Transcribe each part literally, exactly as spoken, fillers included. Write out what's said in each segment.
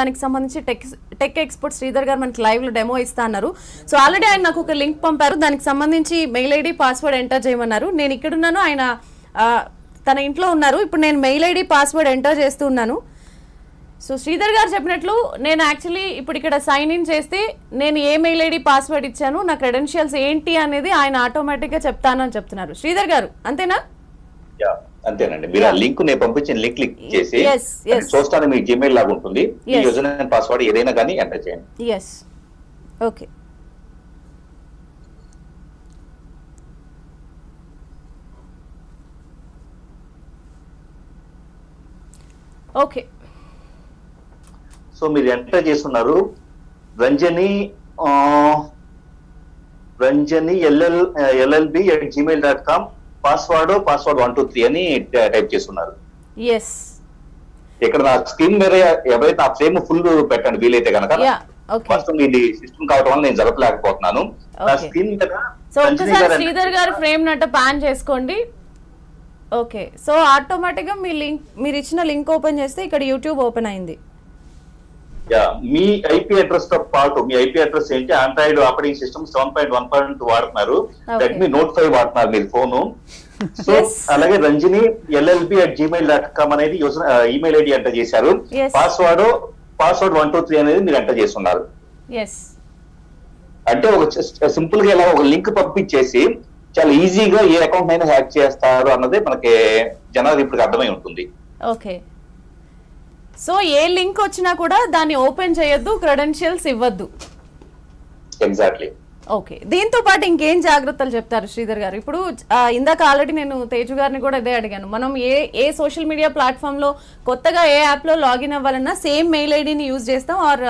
దానికి సంబంధించి tech tech expert Sridhar గారు మనకి లైవ్ లో డెమో ఇస్తాన్నారు. సో ఆల్రెడీ ఆయన నాకు ఒక లింక్ పంపారు, దానికి సంబంధించి మెయిల్ ఐడి పాస్వర్డ్ ఎంటర్ చేయమన్నారు. నేను ఇక్కడ ఉన్నాను, ఆయన తన ఇంట్లో ఉన్నారు. ఇప్పుడు నేను మెయిల్ ఐడి పాస్వర్డ్ ఎంటర్ చేస్తున్నాను. సో శ్రీధర్ గారు చెప్పినట్లు నేను యాక్చువల్లీ ఇప్పుడు ఇక్కడ సైన్ ఇన్ చేస్తే నేను ఏ మెయిల్ ఐడి పాస్వర్డ్ ఇచ్చాను, నా క్రెడెన్షియల్స్ ఏంటి అనేది ఆయన ఆటోమేటిక్గా చెప్తానని చెప్తున్నారు. శ్రీధర్ గారు అంతేనా? అంతేనండి, మీరు ఆ లింక్ నేను పంపించిన లింక్ క్లిక్ చేసి చూస్తాను, మీ జీమెయిల్ లాగా ఉంటుంది, మీ యూజర్ నేమ్ పాస్వర్డ్ ఏదైనా కానీ ఎంటర్ చేయండి. Yes okay, okay. సో మీరు ఎంటర్ చేస్తున్నారు Ranjani Ranjani LL LLB at Gmail dot com password password one two three అని టైప్ చేస్తున్నారు. ఇక్కడ నా స్క్రీన్ మీద ఎవరైతే ఆ ఫ్రేమ్ ఫుల్ పెట్టండి వీలైతే కనుక. ఫస్ట్ మీది సిస్టమ్ కావడం వల్ల నేను జరపలేకపోతున్నాను. నా స్క్రీన్ మీద శ్రీధర్ గారు ఫ్రేమ్ నట్ట పాన్ చేసుకోండి. ఓకే, సో ఆటోమేటిక్ గా మీ లింక్ మీరు ఇచ్చిన లింక్ ఓపెన్ చేస్తే ఇక్కడ యూట్యూబ్ ఓపెన్ అయింది. మీ ఐపీ అడ్రస్ తో పాటు మీ ఐపీ అడ్రస్ ఏంటి, Android operating system seven point one point two వాడుతున్నారు, రెడ్మీ నోట్ ఫైవ్ వాడుతున్నారు మీరు ఫోను. సో అలాగే Ranjini LLB at Gmail dot com అనేది ఈమెయిల్ ఐడి ఎంటర్ చేశారు. Password password one two three అనేది మీరు ఎంటర్ చేస్తున్నారు. అంటే ఒక సింపుల్ గా ఇలా ఒక లింక్ పంపించేసి చాలా ఈజీగా ఏ అకౌంట్ అయినా హ్యాక్ చేస్తారు అన్నది మనకి జనాలు ఇప్పుడు అర్థమై ఉంటుంది. ఓకే, సో ఏ లింక్ వచ్చినా కూడా దాన్ని ఓపెన్ చేయొద్దు, క్రెడెన్షియల్స్ ఇవ్వద్దు. ఎగ్జాక్ట్లీ. ఓకే, దీంతో పాటు ఇంకేం జాగ్రత్తలు చెప్తారు శ్రీధర్ గారు? ఇప్పుడు ఇందాక ఆల్రెడీ నేను తేజు గారిని కూడా ఇదే అడిగాను, మనం ఏ ఏ సోషల్ మీడియా ప్లాట్ఫామ్లో కొత్తగా ఏ యాప్లో లాగిన్ అవ్వాలన్నా సేమ్ మెయిల్ ఐడిని యూజ్ చేస్తాం, or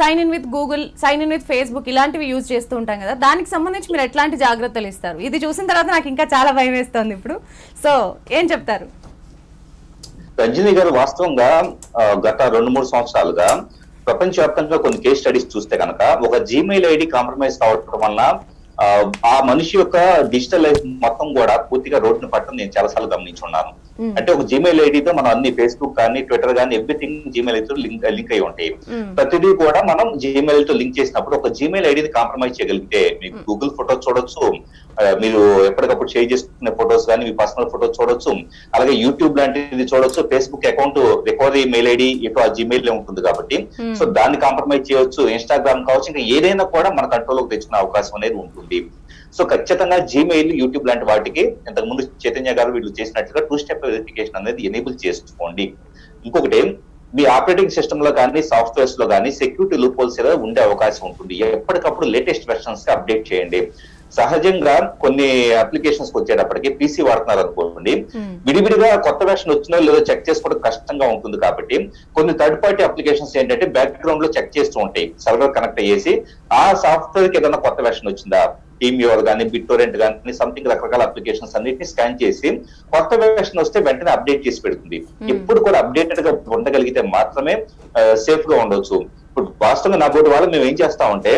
sign in with Google, sign in with Facebook ఇలాంటివి యూజ్ చేస్తూ ఉంటాం కదా. దానికి సంబంధించి మీరు ఎట్లాంటి జాగ్రత్తలు ఇస్తారు? ఇది చూసిన తర్వాత నాకు ఇంకా చాలా భయం వేస్తుంది ఇప్పుడు, సో ఏం చెప్తారు? రంజిని గారు, వాస్తవంగా గత రెండు మూడు సంవత్సరాలుగా ప్రపంచవ్యాప్తంగా కొన్ని కేస్ స్టడీస్ చూస్తే కనుక ఒక జీమెయిల్ ఐడి కాంప్రమైజ్ కావడం వల్ల ఆ మనిషి యొక్క డిజిటల్ లైఫ్ మొత్తం కూడా పూర్తిగా రోడ్డును పట్టడం నేను చాలా సార్లు గమనించున్నాను. అంటే ఒక జీమెయిల్ ఐడితో మనం అన్ని ఫేస్బుక్ కానీ ట్విట్టర్ కానీ ఎవ్రీథింగ్ జీమెయిల్ ఐడితో లింక్ లింక్ అయి ఉంటాయి. ప్రతిదీ కూడా మనం జీమెయిల్ ఐడితో లింక్ చేసినప్పుడు ఒక జీమెయిల్ ఐడిని కాంప్రమైజ్ చేయగలిగితే మీకు గూగుల్ ఫొటోస్ చూడొచ్చు, మీరు ఎప్పటికప్పుడు షేర్ చేసుకునే ఫొటోస్ కానీ మీ పర్సనల్ ఫొటోస్ చూడొచ్చు, అలాగే యూట్యూబ్ లాంటిది చూడొచ్చు, Facebook account recovery mail ID ఎక్కువ ఆ జీమెయిల్ ఉంటుంది కాబట్టి సో దాన్ని కాంప్రమైజ్ చేయొచ్చు, ఇన్స్టాగ్రామ్ కావచ్చు, ఇంకా ఏదైనా కూడా మన కంట్రోల్లోకి తెచ్చుకునే అవకాశం అనేది ఉంటుంది. సో ఖచ్చితంగా జీమెయిల్, యూట్యూబ్ లాంటి వాటికి ఇంతకు ముందు చైతన్య గారు వీళ్ళు చేసినట్లుగా టూ స్టెప్ వెరిఫికేషన్ అనేది ఎనేబుల్ చేసుకోండి. ఇంకొకటి, మీ ఆపరేటింగ్ సిస్టమ్ లో కానీ సాఫ్ట్వేర్స్ లో కానీ సెక్యూరిటీ లూప్ హోల్స్ ఏదో ఉండే అవకాశం ఉంటుంది. ఎప్పటికప్పుడు లేటెస్ట్ వెర్షన్స్ అప్డేట్ చేయండి. సహజంగా కొన్ని అప్లికేషన్స్ వచ్చేటప్పటికి పీసీ వాడుతున్నారు అనుకోండి, విడివిడిగా కొత్త వెర్షన్ వచ్చినా లేదో చెక్ చేసుకోవడం కష్టంగా ఉంటుంది కాబట్టి కొన్ని థర్డ్ పార్టీ అప్లికేషన్స్ ఏంటంటే బ్యాక్గ్రౌండ్ లో చెక్ చేస్తూ ఉంటాయి, సర్వర్ కనెక్ట్ అయ్యేసి ఆ సాఫ్ట్వేర్ కి ఏదైనా కొత్త వెర్షన్ వచ్చిందా, టీమ్ యువర్ కానీ బిట్టోరెంట్ కానీ సంథింగ్ రకరకాల అప్లికేషన్స్ అన్నింటినీ స్కాన్ చేసి కొత్త వెర్షన్ వస్తే వెంటనే అప్డేట్ చేసి పెడుతుంది. ఇప్పుడు కూడా అప్డేటెడ్ గా ఉండగలిగితే మాత్రమే సేఫ్ గా ఉండొచ్చు. ఇప్పుడు వాస్తవంగా నా బోర్డు వాళ్ళు మేము ఏం చేస్తామంటే,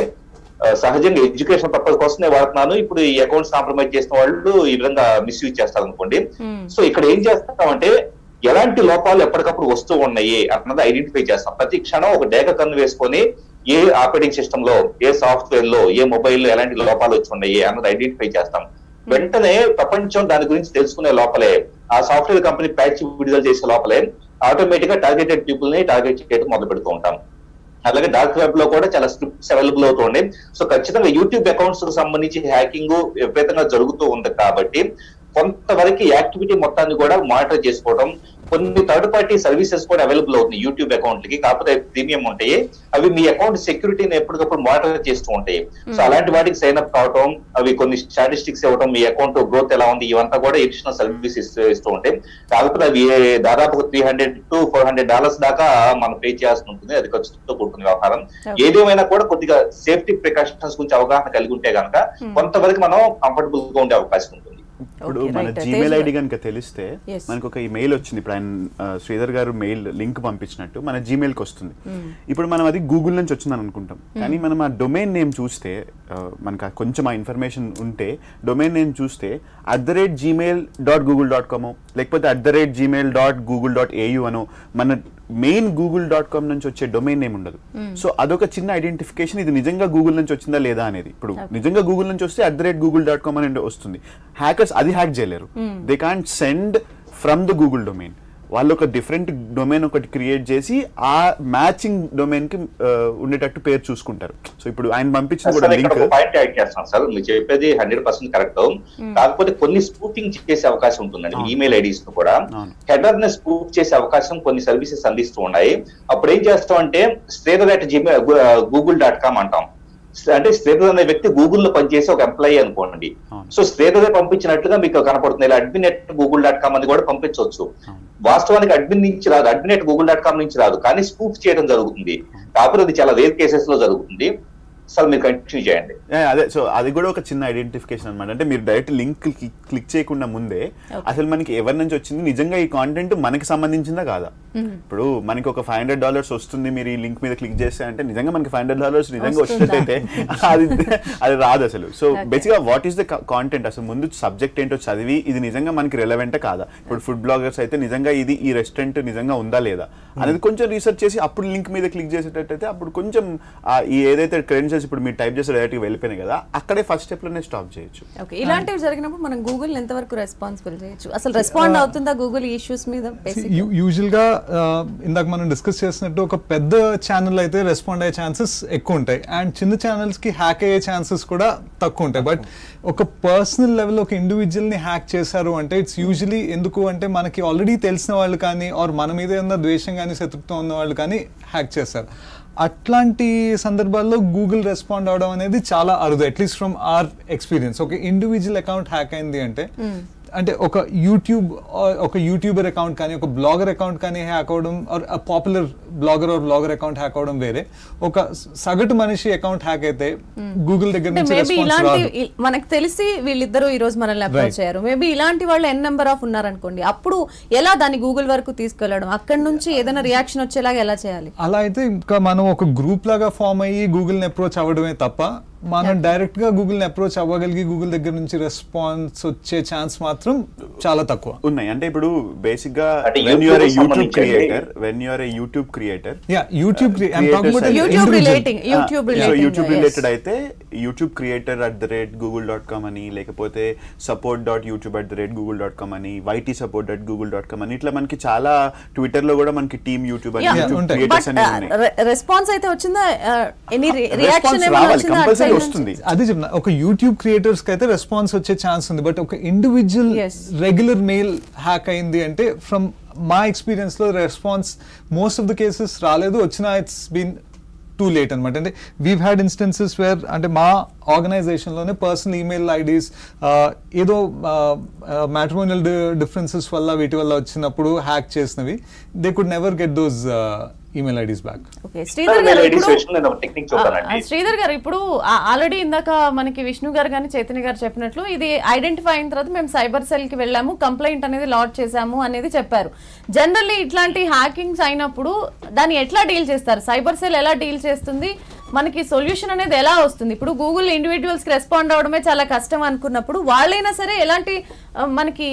సహజంగా ఎడ్యుకేషన్ పర్పస్ కోసం నేను వాడుతున్నాను, ఇప్పుడు ఈ అకౌంట్స్ కాంప్రమైజ్ చేసిన వాళ్ళు ఈ విధంగా మిస్యూజ్ చేస్తారు అనుకోండి. సో ఇక్కడ ఏం చేస్తామంటే ఎలాంటి లోపాలు ఎప్పటికప్పుడు వస్తూ ఉన్నాయి అన్నది ఐడెంటిఫై చేస్తాం. ప్రతి క్షణం ఒక డేగా కన్ను వేసుకొని ఏ ఆపరేటింగ్ సిస్టమ్ లో, ఏ సాఫ్ట్వేర్ లో, ఏ మొబైల్ లో ఎలాంటి లోపాలు వచ్చి ఉన్నాయి అన్నది ఐడెంటిఫై చేస్తాం. వెంటనే ప్రపంచం దాని గురించి తెలుసుకునే లోపలే, ఆ సాఫ్ట్వేర్ కంపెనీ ప్యాచ్ విడుదల చేసే లోపలే ఆటోమేటిక్ గా టార్గెటెడ్ పీపుల్ ని టార్గెట్ చేయడం మొదలు పెడుతూ ఉంటాం. అలాగే డార్క్ వెబ్ లో కూడా చాలా స్క్రిప్ట్స్ అవైలబుల్ అవుతుంది. సో ఖచ్చితంగా యూట్యూబ్ అకౌంట్స్ కు సంబంధించి హ్యాకింగ్ విపరీతంగా జరుగుతూ ఉంది కాబట్టి కొంతవరకు యాక్టివిటీ మొత్తాన్ని కూడా మానిటర్ చేసుకోవడం. కొన్ని థర్డ్ పార్టీ సర్వీసెస్ కూడా అవైలబుల్ అవుతుంది యూట్యూబ్ అకౌంట్ కి, కాకపోతే ప్రీమియం ఉంటాయి, అవి మీ అకౌంట్ సెక్యూరిటీని ఎప్పటికప్పుడు మానిటర్ చేస్తూ ఉంటాయి. సో అలాంటి వాటికి సైన్ అప్ కావడం, అవి కొన్ని స్టాటిస్టిక్స్ ఇవ్వడం, మీ అకౌంట్ గ్రోత్ ఎలా ఉంది ఇవంతా కూడా ఎడిషనల్ సర్వీసెస్ ఇస్తూ ఉంటాయి. కాకపోతే అవి దాదాపు three hundred to four hundred dollars దాకా మనం పే చేయాల్సి ఉంటుంది, అది ఖర్చుతో కూడుకున్న వ్యవహారం. ఏదేమైనా కూడా కొద్దిగా సేఫ్టీ ప్రికాషన్స్ గురించి అవగాహన కలిగి ఉంటే కనుక కొంతవరకు మనం కంఫర్టబుల్ గా ఉండే అవకాశం ఉంటుంది. ఇప్పుడు మన జీమెయిల్ ఐడి కనుక తెలిస్తే మనకు ఒక మెయిల్ వచ్చింది, ఇప్పుడు ఆయన శ్రీధర్ గారు మెయిల్ లింక్ పంపించినట్టు మన జీమెయిల్కి వస్తుంది. ఇప్పుడు మనం అది గూగుల్ నుంచి వచ్చిందని అనుకుంటాం, కానీ మనం ఆ డొమైన్ నేమ్ చూస్తే మనకు కొంచెం ఆ ఇన్ఫర్మేషన్ ఉంటే డొమైన్ నేమ్ చూస్తే at the rate Gmail dot Google dot కామో లేకపోతే at the rate Gmail dot Google dot AU అనో మన మెయిన్ గూగుల్ డాట్ కామ్ నుంచి వచ్చే డొమైన్ నేమ్ ఉండదు. సో అదొక చిన్న ఐడెంటిఫికేషన్, ఇది నిజంగా గూగుల్ నుంచి వచ్చిందా లేదా అనేది. ఇప్పుడు నిజంగా గూగుల్ నుంచి వస్తే at the rate Google dot com అని వస్తుంది. హ్యాకర్స్ అది హ్యాక్ చేయలేరు, they can't send from the Google domain. వాళ్ళు ఒక డిఫరెంట్ డొమైన్ ఒకటి క్రియేట్ చేసి ఆ మ్యాచింగ్ డొమైన్ కి ఉండేటట్టు పేరు చూసుకుంటారు. సో ఇప్పుడు ఆయన పంపించిన కూడా లింక్ పాయింట్ యాడ్ చేస్తాను సార్, మీరు చెప్పేది హండ్రెడ్ పర్సెంట్ కరెక్ట్. కాకపోతే కొన్ని స్పూఫింగ్ చేసే అవకాశం ఉంటుందండి, ఈమెయిల్ ఐడీస్ కూడా హెడర్ ని స్పూఫ్ చేసే అవకాశం కొన్ని సర్వీసెస్ అందిస్తూ ఉన్నాయి. అప్పుడు ఏం చేస్తాం అంటే Sridhar at Gmail Google dot com అంటాం. అంటే శ్రీధర్ అనే వ్యక్తి గూగుల్లో పనిచేసే ఒక ఎంప్లాయీ అనుకోండి. సో శ్రీధర్ పంపించినట్లుగా మీకు కనపడుతుంది, ఇలా admin at Google dot com అని కూడా పంపించవచ్చు. వాస్తవానికి అడ్మిన్ నుంచి రాదు, admin at Google dot com నుంచి రాదు, కానీ స్పూఫ్ చేయడం జరుగుతుంది. కాకపోతే అది చాలా రేర్ కేసెస్ లో జరుగుతుంది. అదే, సో అది కూడా ఒక చిన్న ఐడెంటిఫికేషన్ అనమాట. అంటే మీరు డైరెక్ట్ లింక్ క్లిక్ చేయకుండా ముందే అసలు మనకి ఎవరి నుంచి వచ్చింది, నిజంగా ఈ కాంటెంట్ మనకి సంబంధించిందా కాదా. ఇప్పుడు మనకి ఒక ఫైవ్ హండ్రెడ్ డాలర్స్ వస్తుంది, మీరు ఈ లింక్ మీద క్లిక్ చేస్తే అంటే నిజంగా మనకి ఫైవ్ హండ్రెడ్ డాలర్స్ నిజంగా వచ్చినట్టయితే అది అది రాదు అసలు. సో బేసిక్గా వాట్ ఈస్ ద కాంటెంట్, అసలు ముందు సబ్జెక్ట్ ఏంటో చదివి ఇది నిజంగా మనకి రెలవెంటా కాదా. ఇప్పుడు ఫుడ్ బ్లాగర్స్ అయితే నిజంగా ఇది ఈ రెస్టారెంట్ నిజంగా ఉందా లేదా అనేది కొంచెం రీసెర్చ్ చేసి అప్పుడు లింక్ మీద క్లిక్ చేసేటట్టయితే అప్పుడు కొంచెం ఏదైతే క్రెడిట్ ఇప్పుడు మీరు టైప్ చేసి డైరెక్ట్ వెళ్ళిపోయినాయి కదా, అక్కడే ఫస్ట్ స్టెప్ లోనే స్టాప్ చేయొచ్చు. ఓకే, ఇలాంటివి జరిగినప్పుడు మనం గూగుల్ ఎంతవరకు రెస్పాన్సిబుల్ చేయొచ్చు, అసలు రెస్పాండ్ అవుతుందా గూగుల్ ఇష్యూస్ మీద? యూజువల్ గా ఇందాక మనం డిస్కస్ చేసినట్టు ఒక పెద్ద ఛానల్ అయితే రెస్పాండ్ అయ్యే ఛాన్సెస్ ఎక్కువ ఉంటాయి, అండ్ చిన్న ఛానల్స్ కి హ్యాక్ అయ్యే ఛాన్సెస్ కూడా తక్కువ ఉంటాయి. బట్ ఒక పర్సనల్ లెవెల్ ఒక ఇండివిజువల్ ని హ్యాక్ చేశారు అంటే ఇట్స్ యూజువలీ ఎందుకు అంటే మనకి ఆల్రెడీ తెలిసిన వాళ్ళు కానీ ఆర్ మన మీద ఉన్న ద్వేషం కానీ శత్రుత్వం ఉన్న వాళ్ళు కానీ హ్యాక్ చేశారు. అట్లాంటి సందర్భాల్లో గూగుల్ రెస్పాండ్ అవడం అనేది చాలా అరుదు, అట్లీస్ట్ ఫ్రమ్ ఆర్ ఎక్స్పీరియన్స్. ఒక ఇండివిజువల్ అకౌంట్ హ్యాక్ అయింది అంటే అంటే ఒక యూట్యూబ్ ఒక యూట్యూబర్ అకౌంట్ కానీ ఒక బ్లాగర్ అకౌంట్ కానీ హ్యాక్ అవ్వడం, popular blogger or blogger account hack అవ్వడం వేరే. ఒక సగటు మనిషి అకౌంట్ హ్యాక్ అయితే గూగుల్ దగ్గర నుంచి మనకు తెలిసి వీళ్ళిద్దరూ ఈ రోజు మనల్ని అప్రోచ్ అయ్యారు, మేబీ ఇలాంటి వాళ్ళు ఎన్ నెంబర్ ఆఫ్ ఉన్నారనుకోండి, అప్పుడు ఎలా దాన్ని గూగుల్ వరకు తీసుకెళ్లడం, అక్కడ నుంచి ఏదైనా రియాక్షన్ వచ్చేలాగా ఎలా చేయాలి? అలా అయితే ఇంకా మనం ఒక గ్రూప్ లాగా ఫామ్ అయ్యి గూగుల్ ని అప్రోచ్ అవ్వడమే తప్ప మనం డైరెక్ట్ గా గూగుల్ ని అప్రోచ్ అవ్వగలిగి గూగుల్ దగ్గర నుంచి రెస్పాన్స్ వచ్చే ఛాన్స్ మాత్రం చాలా తక్కువ ఉన్నాయి. అంటే ఇప్పుడు బేసిక్ గా when you are a YouTube creator when you are a YouTube creator yeah YouTube I am talking about YouTube relating YouTube relating YouTube related అయితే YouTube creator at the rate Google dot com అని, లేకపోతే support dot youtube at the rate google dot com అని, y t support dot google dot com అని, ఇట్లా మనకి చాలా Twitter లో కూడా మనకి టీమ్ యూట్యూబ్ అని యూట్యూబ్ క్రియేటర్స్ అని ఉన్నాయి. రెస్పాన్స్ అయితే వచ్చిందా, ఎనీ రియాక్షన్ ఏమైనా వచ్చిందా? అదే చెప్తున్నా, ఒక యూట్యూబ్ క్రియేటర్స్ కి అయితే రెస్పాన్స్ వచ్చే ఛాన్స్ ఉంది. బట్ ఒక ఇండివిజువల్ రెగ్యులర్ మెయిల్ హ్యాక్ అయింది అంటే ఫ్రమ్ మా ఎక్స్పీరియన్స్ లో response most of the cases రాలేదు, వచ్చినా ఇట్స్ బీన్ టూ లేట్ అనమాట. అంటే వీవ్ హ్యాడ్ ఇన్స్టెన్సెస్ వేర్ అంటే మా ఆర్గనైజేషన్లోనే పర్సనల్ ఈమెయిల్ ఐడీస్ ఏదో మ్యాట్రిమోనియల్ డిఫరెన్సెస్ వల్ల వీటి వల్ల వచ్చినప్పుడు హ్యాక్ చేసినవి, they could never get those email IDs back. Okay Sridhar గారు, ఇప్పుడు ఆల్రెడీ ఇందాక మనకి విష్ణు గారు కానీ చైతన్య గారు చెప్పినట్లు ఇది ఐడెంటిఫై అయిన తర్వాత మేము సైబర్ సెల్ కి వెళ్ళాము, కంప్లైంట్ అనేది లాడ్ చేసాము అనేది చెప్పారు. జనరల్లీ ఇట్లాంటి హ్యాకింగ్స్ అయినప్పుడు దాన్ని ఎట్లా డీల్ చేస్తారు, సైబర్ సెల్ ఎలా డీల్ చేస్తుంది, మనకి సొల్యూషన్ అనేది ఎలా వస్తుంది? ఇప్పుడు గూగుల్ ఇండివిజువల్స్ కి రెస్పాండ్ అవడమే చాలా కష్టం అనుకున్నప్పుడు వాళ్ళైనా సరే ఎలాంటి మనకి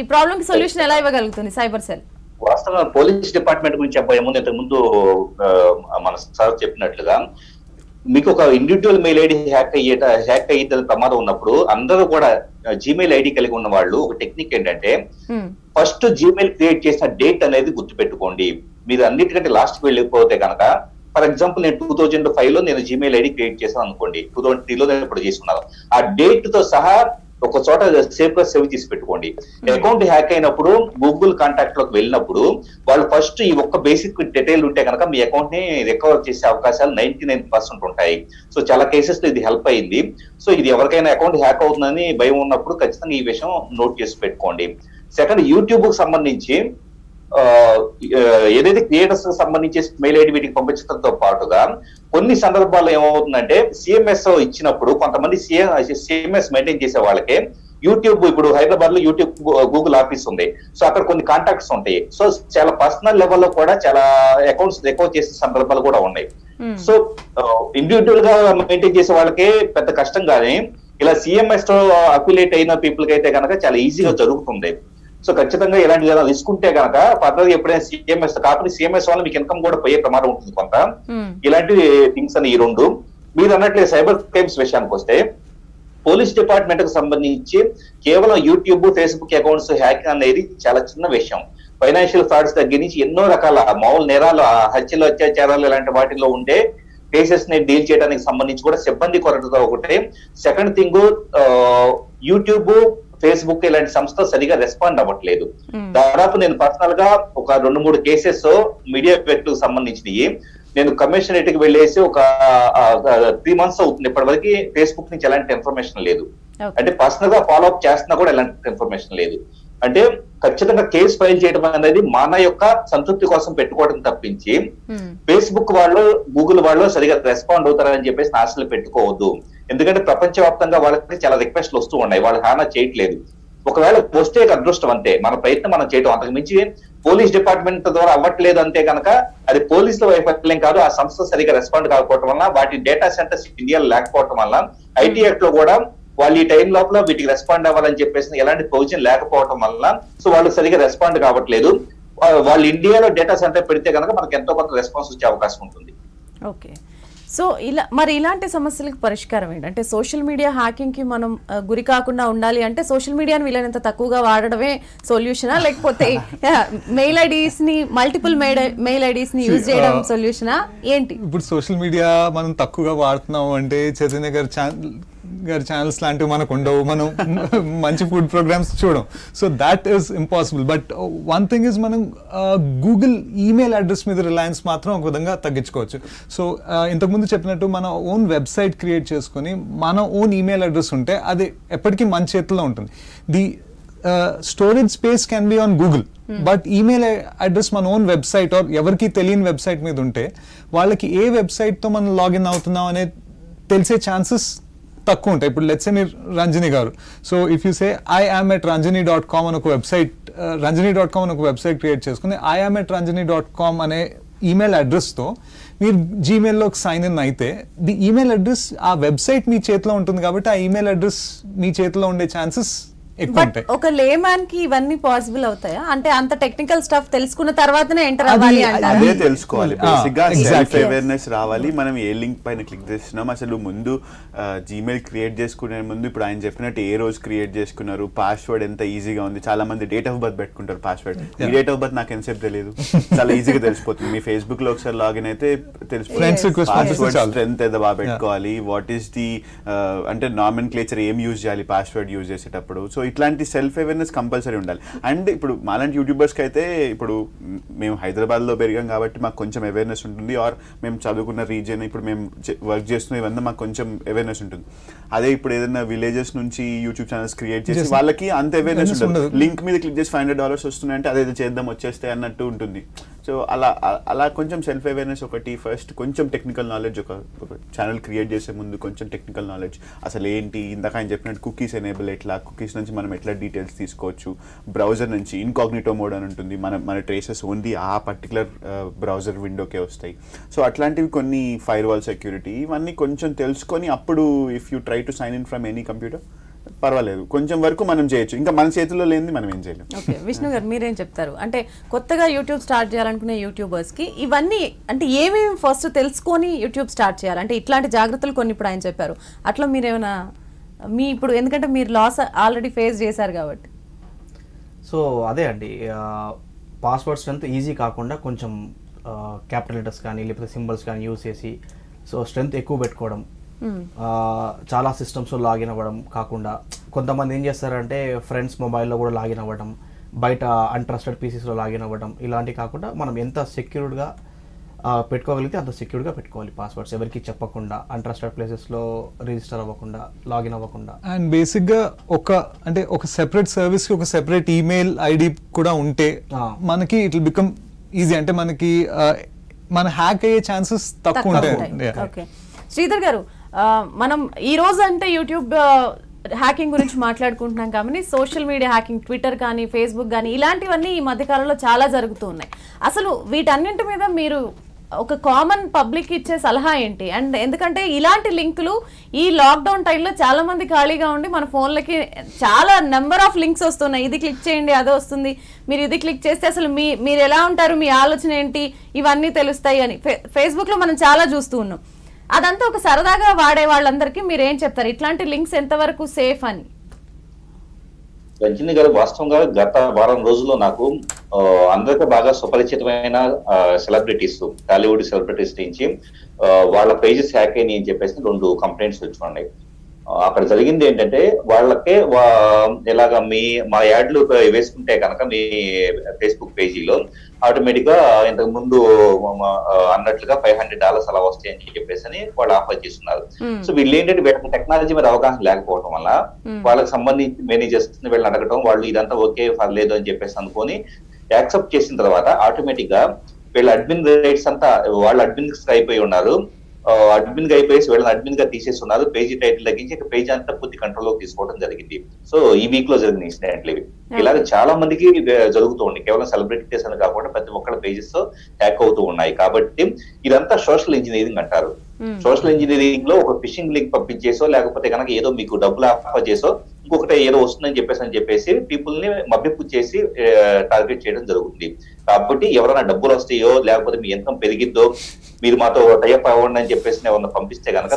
ఈ ప్రాబ్లం కి సొల్యూషన్ ఎలా ఇవ్వగలుగుతుంది సైబర్ సెల్? వాస్తవంగా పోలీస్ డిపార్ట్మెంట్ గురించి చెప్పే ముందు ఇంతకు ముందు మన సార్ చెప్పినట్లుగా మీకు ఒక ఇండివిజువల్ మెయిల్ ఐడి హ్యాక్ అయ్యే హ్యాక్ అయ్యే ప్రమాదం ఉన్నప్పుడు అందరూ కూడా జీమెయిల్ ఐడి కలిగి ఉన్న వాళ్ళు ఒక టెక్నిక్ ఏంటంటే ఫస్ట్ జీమెయిల్ క్రియేట్ చేసిన డేట్ అనేది గుర్తుపెట్టుకోండి. మీరు అన్నిటికంటే లాస్ట్ కి వెళ్ళిపోతే కనుక, ఫర్ ఎగ్జాంపుల్ నేను టూ థౌజండ్ ఫైవ్ లో నేను జీమెయిల్ ఐడి క్రియేట్ చేశాను అనుకోండి, టూ థౌసండ్ త్రీ లో నేను ఇప్పుడు చేసుకున్నాను, ఆ డేట్ తో సహా ఒక చోట సేఫ్ గా సేవ్ చేసి పెట్టుకోండి. అకౌంట్ హ్యాక్ అయినప్పుడు గూగుల్ కాంటాక్ట్ లోకి వెళ్ళినప్పుడు వాళ్ళు ఫస్ట్ ఈ ఒక్క బేసిక్ డీటెయిల్ ఉంటే కనుక మీ అకౌంట్ ని రికవర్ చేసే అవకాశాలు నైన్టీ నైన్ పర్సెంట్ ఉంటాయి. సో చాలా కేసెస్ లో ఇది హెల్ప్ అయింది. సో ఇది ఎవరికైనా అకౌంట్ హ్యాక్ అవుతుందని భయం ఉన్నప్పుడు ఖచ్చితంగా ఈ విషయం నోట్ చేసి పెట్టుకోండి. సెకండ్, యూట్యూబ్ కు సంబంధించి ఏదైతే క్రియేటర్స్ కి సంబంధించి మెయిల్ ఐడి వీటికి పంపించడంతో పాటుగా కొన్ని సందర్భాల్లో ఏమవుతుందంటే సిఎంఎస్ ఇచ్చినప్పుడు కొంతమంది సిఎంఎస్ మెయింటైన్ చేసే వాళ్ళకే యూట్యూబ్, ఇప్పుడు హైదరాబాద్ లో యూట్యూబ్ గూగుల్ ఆఫీస్ ఉంది, సో అక్కడ కొన్ని కాంటాక్ట్స్ ఉంటాయి. సో చాలా పర్సనల్ లెవెల్లో కూడా చాలా అకౌంట్స్ రికవర్ చేసే సందర్భాలు కూడా ఉన్నాయి. సో ఇండివిజువల్ గా మెయింటైన్ చేసే వాళ్ళకే పెద్ద కష్టం, కానీ ఇలా సిఎంఎస్ తో అఫిలియేట్ అయిన పీపుల్ కి అయితే కనుక చాలా ఈజీగా జరుగుతుంది. సో ఖచ్చితంగా ఇలాంటి ఏదైనా రిస్క్ ఉంటే కనుక పర్లేదు, ఎప్పుడైనా సిఎంఎస్ కాకుండా సిఎంఎస్ వల్ల మీకు ఇన్కమ్ కూడా పోయే ప్రమాదం ఉంటుంది కొంత. ఇలాంటి థింగ్స్ అని ఈ రెండు. మీరు అన్నట్లే సైబర్ క్రైమ్స్ విషయానికి వస్తే పోలీస్ డిపార్ట్మెంట్ కు సంబంధించి కేవలం యూట్యూబ్, ఫేస్బుక్ అకౌంట్స్ హ్యాకింగ్ అనేది చాలా చిన్న విషయం. ఫైనాన్షియల్ ఫ్రాడ్స్ దగ్గర నుంచి ఎన్నో రకాల మామూలు నేరాలు, హత్యలు, అత్యాచారాలు ఇలాంటి వాటిల్లో ఉండే కేసెస్ ని డీల్ చేయడానికి సంబంధించి కూడా సిబ్బంది కొరతతో ఒకటి. సెకండ్ థింగ్, యూట్యూబ్, ఫేస్బుక్ ఇలాంటి సంస్థలు సరిగా రెస్పాండ్ అవ్వట్లేదు. దాదాపు నేను పర్సనల్ గా ఒక రెండు మూడు కేసెస్ మీడియా వ్యక్తులకు సంబంధించినవి నేను కమిషనరేట్ కి వెళ్ళేసి ఒక త్రీ మంత్స్ అవుతుంది ఇప్పటి వరకు ఫేస్బుక్ నుంచి ఎలాంటి ఇన్ఫర్మేషన్ లేదు. అంటే పర్సనల్ గా ఫాలో అప్ చేస్తున్నా కూడా ఎలాంటి ఇన్ఫర్మేషన్ లేదు. అంటే ఖచ్చితంగా కేసు ఫైల్ చేయడం అనేది మన యొక్క సంతృప్తి కోసం పెట్టుకోవడం తప్పించి ఫేస్బుక్ వాళ్ళు, గూగుల్ వాళ్ళు సరిగా రెస్పాండ్ అవుతారని చెప్పేసి ఆశలు పెట్టుకోవద్దు. ఎందుకంటే ప్రపంచవ్యాప్తంగా వాళ్ళకి చాలా రిక్వెస్ట్లు వస్తూ ఉన్నాయి, వాళ్ళు హానా చేయట్లేదు. ఒకవేళ వస్తే అదృష్టం అంతే, మన ప్రయత్నం మనం చేయడం. అంతకు మించి పోలీస్ డిపార్ట్మెంట్ ద్వారా అవ్వట్లేదు అంటే కనుక అది పోలీసుల వైఫల్యం కాదు, ఆ సంస్థ సరిగా రెస్పాండ్ కాకపోవడం వల్ల, వాటి డేటా సెంటర్స్ ఇండియాలో లేకపోవడం వల్ల, ఐటీ యాక్ట్ లో కూడా వాళ్ళు ఈ టైం లోపల వీటికి రెస్పాండ్ అవ్వాలని చెప్పేసి ఎలాంటి ప్రొవిజన్ లేకపోవడం వల్ల సో వాళ్ళు సరిగా రెస్పాండ్ కావట్లేదు. వాళ్ళు ఇండియాలో డేటా సెంటర్ పెడితే కనుక మనకు ఎంతో కొంత రెస్పాన్స్ వచ్చే అవకాశం ఉంటుంది. ఓకే, సో ఇలా మరి ఇలాంటి సమస్యలకు పరిష్కారం ఏంటంటే సోషల్ మీడియా హ్యాకింగ్కి మనం గురి కాకుండా ఉండాలి అంటే సోషల్ మీడియాని వీలైనంత తక్కువగా వాడడమే సొల్యూషనా, లేకపోతే మెయిల్ ఐడీస్ని, మల్టిపుల్ మెయిల్ ఐడీస్ని యూజ్ చేయడం సొల్యూషనా ఏంటి? ఇప్పుడు సోషల్ మీడియా మనం తక్కువగా వాడుతున్నాం అంటే చైతన్య గారి ఛానల్ గారి ఛానల్స్ లాంటివి మనకు ఉండవు, మనం మంచి ఫుడ్ ప్రోగ్రామ్స్ చూడం, so that is impossible. But one thing is మనం గూగుల్ ఈమెయిల్ అడ్రస్ మీద రిలయన్స్ మాత్రం ఒక విధంగా తగ్గించుకోవచ్చు. సో ఇంతకుముందు చెప్పినట్టు మన ఓన్ వెబ్సైట్ క్రియేట్ చేసుకుని మన ఓన్ ఈమెయిల్ అడ్రస్ ఉంటే అది ఎప్పటికీ మన చేతిలో ఉంటుంది. The storage space can be on Google, but email address మన ఓన్ వెబ్సైట్ ఆర్ ఎవరికి తెలియని వెబ్సైట్ మీద ఉంటే వాళ్ళకి ఏ వెబ్సైట్తో మనం లాగిన్ అవుతున్నాం అనేది తెలిసే ఛాన్సెస్ తక్కువ ఉంటాయి. ఇప్పుడు లెట్సే మీరు Ranjani garu, so if you say I am at Ranjani dot com అని ఒక వెబ్సైట్, రంజని డాట్ కామ్ అని ఒక వెబ్సైట్ క్రియేట్ చేసుకుని I am at Ranjani dot com అనే ఈమెయిల్ అడ్రస్తో మీరు జీమెయిల్లోకి సైన్ ఇన్ అయితే ది ఈమెయిల్ అడ్రస్ ఆ వెబ్సైట్ మీ చేతిలో ఉంటుంది కాబట్టి ఆ ఈమెయిల్ అడ్రస్ మీ చేతిలో ఉండే ఛాన్సెస్ ఎక్కువ ఉంటాయి. ఒక లేమ్యాన్ కి ఇవన్నీ పాసిబుల్ అవుతాయా అంటే అంత టెక్నికల్ స్టఫ్ తెలుసుకున్న తర్వాతనే ఎంటర్ అవ్వాలి అంటే అదే తెలుసుకోవాలి, బేసిక్గా సెల్ఫ్ అవేర్నెస్ రావాలి. మనం ఏ లింక్ పైన క్లిక్ చేస్తున్నాం, అసలు ముందు జీమెయిల్ క్రియేట్ చేసుకునే ముందు ఇప్పుడు ఆయన చెప్పినట్టు ఏ రోజు క్రియేట్ చేసుకున్నారు, పాస్వర్డ్ ఎంత ఈజీగా ఉంది. చాలా మంది డేట్ ఆఫ్ బర్త్ పెట్టుకుంటారు పాస్వర్డ్, మీ డేట్ ఆఫ్ బర్త్ నాకు ఎంతసేపు తెలియదు, చాలా ఈజీగా తెలిసిపోతుంది. మీ ఫేస్బుక్ లో ఒకసారి లాగిన్ అయితే తెలిసిపోతుంది. పాస్వర్డ్ స్ట్రెంత్ ఎంత బాగా పెట్టుకోవాలి, వాట్ ఈస్ ది అంటే నామిన్ క్లేచర్ ఏం యూజ్ చేయాలి పాస్వర్డ్ యూజ్ చేసేటప్పుడు. సో ఇట్లాంటి సెల్ఫ్ అవేర్నెస్ కంపల్సరీ ఉండాలి. అండ్ ఇప్పుడు మాలాంటి యూట్యూబర్స్కి అయితే ఇప్పుడు మేము హైదరాబాద్లో పెరిగాం కాబట్టి మాకు కొంచెం అవేర్నెస్ ఉంటుంది, ఆర్ మేము చదువుకున్న రీజియన్ ఇప్పుడు మేము వర్క్ చేస్తున్న ఇవన్నీ మాకు కొంచెం అవేర్నెస్ ఉంటుంది. అదే ఇప్పుడు ఏదైనా విలేజెస్ నుంచి యూట్యూబ్ ఛానల్స్ క్రియేట్ చేసి వాళ్ళకి అంత అవేర్నెస్ ఉంటుంది, లింక్ మీద క్లిక్ చేసి ఫైవ్ హండ్రెడ్ డాలర్స్ వస్తున్నాయంటే అదేదో చేద్దాం వచ్చేస్తే అన్నట్టు ఉంటుంది. సో అలా అలా కొంచెం సెల్ఫ్ అవేర్నెస్ ఒకటి, ఫస్ట్ కొంచెం టెక్నికల్ నాలెడ్జ్, ఒక ఛానల్ క్రియేట్ చేసే ముందు కొంచెం టెక్నికల్ నాలెడ్జ్ అసలు ఏంటి, ఇందాక ఆయన చెప్పినట్టు కుకీస్ ఎనేబుల్ ఎట్లా, కుకీస్ నుంచి మనం ఎట్లా డీటెయిల్స్ తీసుకోవచ్చు, బ్రౌజర్ నుంచి ఇన్కాగ్నిటో మోడ్ అని ఉంటుంది, మన మన ట్రేసెస్ ఓన్లీ ఆ పర్టికులర్ బ్రౌజర్ విండోకే వస్తాయి. సో అట్లాంటివి కొన్ని ఫైర్ వాల్ సెక్యూరిటీ ఇవన్నీ కొంచెం తెలుసుకొని అప్పుడు if you try to sign in from any computer పర్వాలేదు, కొంచెం వరకు మనం చేయొచ్చు. ఇంకా మన చేతుల్లో లేనిది మనం ఏం చేయలేము. ఓకే విష్ణు గారు, మీరేం చెప్తారు అంటే కొత్తగా యూట్యూబ్ స్టార్ట్ చేయాలనుకునే యూట్యూబర్స్కి ఇవన్నీ అంటే ఏమేమి ఫస్ట్ తెలుసుకొని యూట్యూబ్ స్టార్ట్ చేయాలంటే ఇట్లాంటి జాగ్రత్తలు కొన్ని ఇప్పుడు ఆయన చెప్పారు, అట్లా మీరేమైనా మీ ఇప్పుడు ఎందుకంటే మీరు లాస్ ఆల్రెడీ ఫేస్ చేశారు కాబట్టి? సో అదే అండి, పాస్వర్డ్స్ స్ట్రెంత్ ఈజీ కాకుండా కొంచెం క్యాపిటల్ లెటర్స్ కానీ లేకపోతే సింబల్స్ కానీ యూజ్ చేసి సో స్ట్రెంత్ ఎక్కువ పెట్టుకోవడం, చాలా సిస్టమ్స్ లాగిన్ అవ్వడం కాకుండా కొంతమంది ఏం చేస్తారంటే ఫ్రెండ్స్ మొబైల్లో కూడా లాగిన్ అవ్వడం, బయట అన్ట్రస్టెడ్ పీసెస్లో లాగిన్ అవ్వడం, ఇలాంటివి కాకుండా మనం ఎంత సెక్యూర్డ్గా పెట్టుకోగలిగితే అంత సెక్యూర్డ్గా పెట్టుకోవాలి పాస్వర్డ్స్, ఎవరికి చెప్పకుండా అన్ట్రస్టెడ్ ప్లేసెస్లో రిజిస్టర్ అవ్వకుండా లాగిన్ అవ్వకుండా. అండ్ బేసిక్గా ఒక అంటే ఒక సెపరేట్ సర్వీస్కి ఒక సెపరేట్ ఈమెయిల్ ఐడి కూడా ఉంటే మనకి ఇట్ విల్ బికమ్ ఈజీ, అంటే మనకి మన హ్యాక్ అయ్యే ఛాన్సెస్ తక్కువ ఉంటాయి. ఓకే శ్రీధర్ గారు, మనం ఈ రోజు అంటే యూట్యూబ్ హ్యాకింగ్ గురించి మాట్లాడుకుంటున్నాం కాబట్టి సోషల్ మీడియా హ్యాకింగ్, ట్విట్టర్ కానీ ఫేస్బుక్ కానీ ఇలాంటివన్నీ ఈ మధ్యకాలంలో చాలా జరుగుతూ ఉన్నాయి. అసలు వీటన్నింటి మీద మీరు ఒక కామన్ పబ్లిక్ ఇచ్చే సలహా ఏంటి? అండ్ ఎందుకంటే ఇలాంటి లింకులు ఈ లాక్ డౌన్ టైం లో చాలా మంది ఖాళీగా ఉండి మన ఫోన్లకి చాలా నెంబర్ ఆఫ్ లింక్స్ వస్తున్నాయి. ఇది క్లిక్ చేయండి అదే వస్తుంది, మీరు ఇది క్లిక్ చేస్తే అసలు మీ మీరు ఎలా ఉంటారు, మీ ఆలోచన ఏంటి, ఇవన్నీ తెలుస్తాయి అని ఫేస్బుక్ లో మనం చాలా చూస్తూ ఉన్నాం. అదంతా ఒక సరదాగా వాడే వాళ్ళందరికీ మీరు ఏం చెప్తారు? ఇట్లాంటి లింక్స్ ఎంతవరకు సేఫ్ అని? రంజిని గారు, వాస్తవంగా గత వారం రోజుల్లో నాకు అందరికీ బాగా సుపరిచితమైన సెలబ్రిటీస్, టాలీవుడ్ సెలబ్రిటీస్ నుంచి వాళ్ళ పేజెస్ హ్యాక్ అయినాయి అని చెప్పేసి రెండు కంప్లైంట్స్ వచ్చి ఉన్నాయి. అక్కడ జరిగింది ఏంటంటే, వాళ్ళకే ఇలాగ మీ మా యాడ్లు వేసుకుంటే కనుక మీ ఫేస్బుక్ పేజీలో ఆటోమేటిక్ గా ఇంతకు ముందు అన్నట్లుగా ఫైవ్ హండ్రెడ్ డాలర్స్ అలా వస్తాయని చెప్పేసి వాళ్ళు ఆఫర్ చేస్తున్నారు. సో వీళ్ళు ఏంటంటే వీళ్ళకి టెక్నాలజీ మీద అవగాహన లేకపోవడం వల్ల వాళ్ళకి సంబంధించి మేనేజర్స్ వీళ్ళని అడగడం, వాళ్ళు ఇదంతా ఓకే పర్లేదు అని చెప్పేసి అనుకుని యాక్సెప్ట్ చేసిన తర్వాత ఆటోమేటిక్ గా వీళ్ళ అడ్మిన్ రేట్స్ అంతా వాళ్ళు అడ్మిన్స్ అయిపోయి ఉన్నారు. అడ్మిన్ గా అయిపోయేసి వీళ్ళని అడ్మిన్ గా తీసేస్తున్నారు. పేజీ టైటిల్ తగ్గించి పేజీ అంతా పూర్తి కంట్రోల్ లో తీసుకోవడం జరిగింది. సో ఈ వీక్ లో జరిగిన ఇన్సిడెంట్లు ఇవి. ఇలాగ చాలా మందికి జరుగుతూ ఉన్నాయి, కేవలం సెలబ్రిటీస్ అని కాకుండా ప్రతి ఒక్కళ్ళ పేజెస్ హ్యాక్ అవుతూ ఉన్నాయి. కాబట్టి ఇదంతా సోషల్ ఇంజనీరింగ్ అంటారు. సోషల్ ఇంజనీరింగ్ లో ఒక ఫిషింగ్ లింక్ పంపించేసో లేకపోతే కనుక ఏదో మీకు డబ్బులు ఆఫర్ చేసో ఇంకొకటి ఏదో వస్తుందని చెప్పేసి అని చెప్పేసి పీపుల్ ని మభ్యపు చేసి టార్గెట్ చేయడం జరుగుతుంది. కాబట్టి ఎవరైనా డబ్బులు వస్తాయో లేకపోతే మీ ఎంత పెరిగిద్దో మీరు మాతో టైప్ అవ్వండి అని చెప్పేసి ఏమన్నా పంపిస్తే కనుక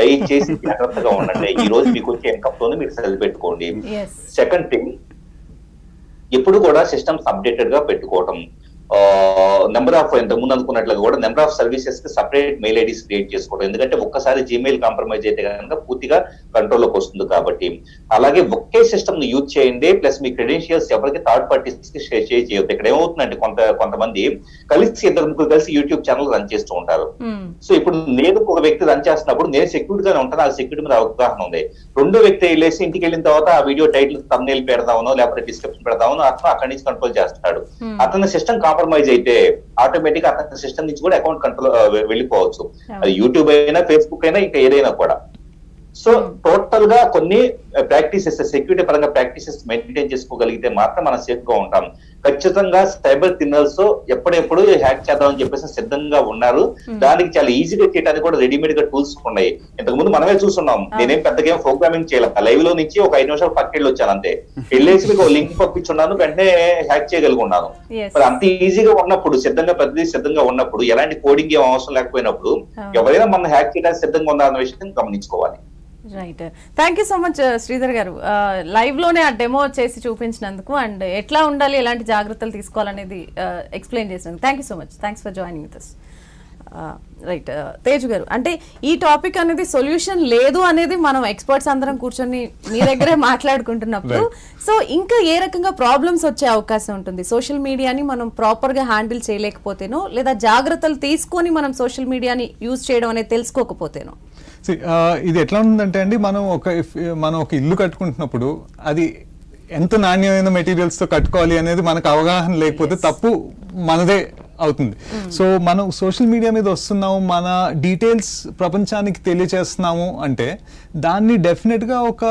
దయచేసి జాగ్రత్తగా ఉండండి. ఈ రోజు మీకు వచ్చే ఇన్కమ్ తోనే మీరు సరిపెట్టుకోండి. సెకండ్ థింగ్, ఎప్పుడు కూడా సిస్టమ్స్ అప్డేటెడ్ గా పెట్టుకోవటం. నెంబర్ ఆఫ్ ఇంతకు ముందు అనుకున్నట్లుగా కూడా నెంబర్ ఆఫ్ సర్వీసెస్ కి సపరేట్ మెయిల్ ఐడీస్ క్రియేట్ చేసుకోవడం. ఎందుకంటే ఒక్కసారి జీమెయిల్ కాంప్రమైజ్ అయితే కనుక పూర్తిగా కంట్రోల్లోకి వస్తుంది. కాబట్టి అలాగే ఒకే సిస్టమ్ ను యూజ్ చేయండి. ప్లస్ మీ క్రెడెన్షియల్స్ ఎవరికి థర్డ్ పార్టీస్ కి షేర్ చేయొద్దు. ఇక్కడ ఏమవుతుందంటే కొంత కొంతమంది కలిసి ఇద్దరు ముగ్గురు కలిసి యూట్యూబ్ ఛానల్ రన్ చేస్తూ ఉంటారు. సో ఇప్పుడు నేను ఒక వ్యక్తి రన్ చేస్తున్నప్పుడు నేను సెక్యూరిటీ గానే ఉంటాను, ఆ సెక్యూరిటీ మీద అవగాహన ఉంది. రెండో వ్యక్తి వెళ్ళేసి ఇంటికి వెళ్ళిన తర్వాత ఆ వీడియో టైటిల్ థంబ్నెయిల్ పెడదామనో లేకపోతే డిస్క్రిప్షన్ పెడదామనో అతను అక్కడి నుంచి కంట్రోల్ చేస్తాడు. అతని సిస్టమ్ కాంప్రమైజ్ అయితే ఆటోమేటిక్ అతని సిస్టమ్ నుంచి కూడా అకౌంట్ కంట్రోల్ వెళ్ళిపోవచ్చు. అది యూట్యూబ్ అయినా ఫేస్బుక్ అయినా ఇంకా ఏదైనా కూడా. సో టోటల్ గా కొన్ని ప్రాక్టీసెస్, సెక్యూరిటీ పరంగా ప్రాక్టీసెస్ మెయింటైన్ చేసుకోగలిగితే మాత్రం మనం సేఫ్ గా ఉంటాం. ఖచ్చితంగా సైబర్ క్రిమినల్స్ ఎప్పుడెప్పుడు హ్యాక్ చేద్దామని చెప్పేసి సిద్ధంగా ఉన్నారు. దానికి చాలా ఈజీగా చేయడానికి కూడా రెడీమేడ్ గా టూల్స్ ఉన్నాయి. ఇంతకు ముందు మనమే చూస్తున్నాం. నేనేం పెద్దగా ఏం ప్రోగ్రామింగ్ చేయాలి, లైవ్ లో నుంచి ఒక ఐదు నిమిషాలు పక్క వెళ్ళి వచ్చాను అంతే. వెళ్ళేసి మీకు లింక్ పంపించున్నాను, వెంటనే హ్యాక్ చేయగలుగున్నాను. మరి అంత ఈజీగా ఉన్నప్పుడు సిద్ధంగా ప్రతిదీ సిద్ధంగా ఉన్నప్పుడు ఎలాంటి కోడింగ్ ఏం అవసరం లేకపోయినప్పుడు ఎవరైనా మనం హ్యాక్ చేయడానికి సిద్ధంగా ఉన్నారన్న విషయాన్ని గమనించుకోవాలి. Right, thank you so much Sridhar గారు, లైవ్ లోనే ఆ డెమో చేసి చూపించినందుకు అండ్ ఎట్లా ఉండాలి, ఎలాంటి జాగ్రత్తలు తీసుకోవాలనేది ఎక్స్ప్లెయిన్ చేసినందుకు thank you so much. Thanks for joining with us. Right Tej గారు, అంటే ఈ టాపిక్ అనేది సొల్యూషన్ లేదు అనేది మనం ఎక్స్పర్ట్స్ అందరం కూర్చొని మీ దగ్గరే మాట్లాడుకుంటున్నప్పుడు సో ఇంకా ఏ రకంగా ప్రాబ్లమ్స్ వచ్చే అవకాశం ఉంటుంది? సోషల్ మీడియాని మనం ప్రాపర్గా హ్యాండిల్ చేయలేకపోతేనో లేదా జాగ్రత్తలు తీసుకొని మనం సోషల్ మీడియాని యూజ్ చేయడం అనేది తెలుసుకోకపోతేనో. ఇది ఎట్లా ఉందంటే అండి, మనం ఒక మనం ఒక ఇల్లు కట్టుకుంటున్నప్పుడు అది ఎంత నాణ్యమైన మెటీరియల్స్ తో కట్టుకోవాలి అనేది మనకు అవగాహన లేకపోతే తప్పు మనదే అవుతుంది. సో మనం సోషల్ మీడియా మీద వస్తున్నాము, మన డీటెయిల్స్ ప్రపంచానికి తెలియచేస్తున్నాము అంటే దాన్ని డెఫినెట్గా ఒక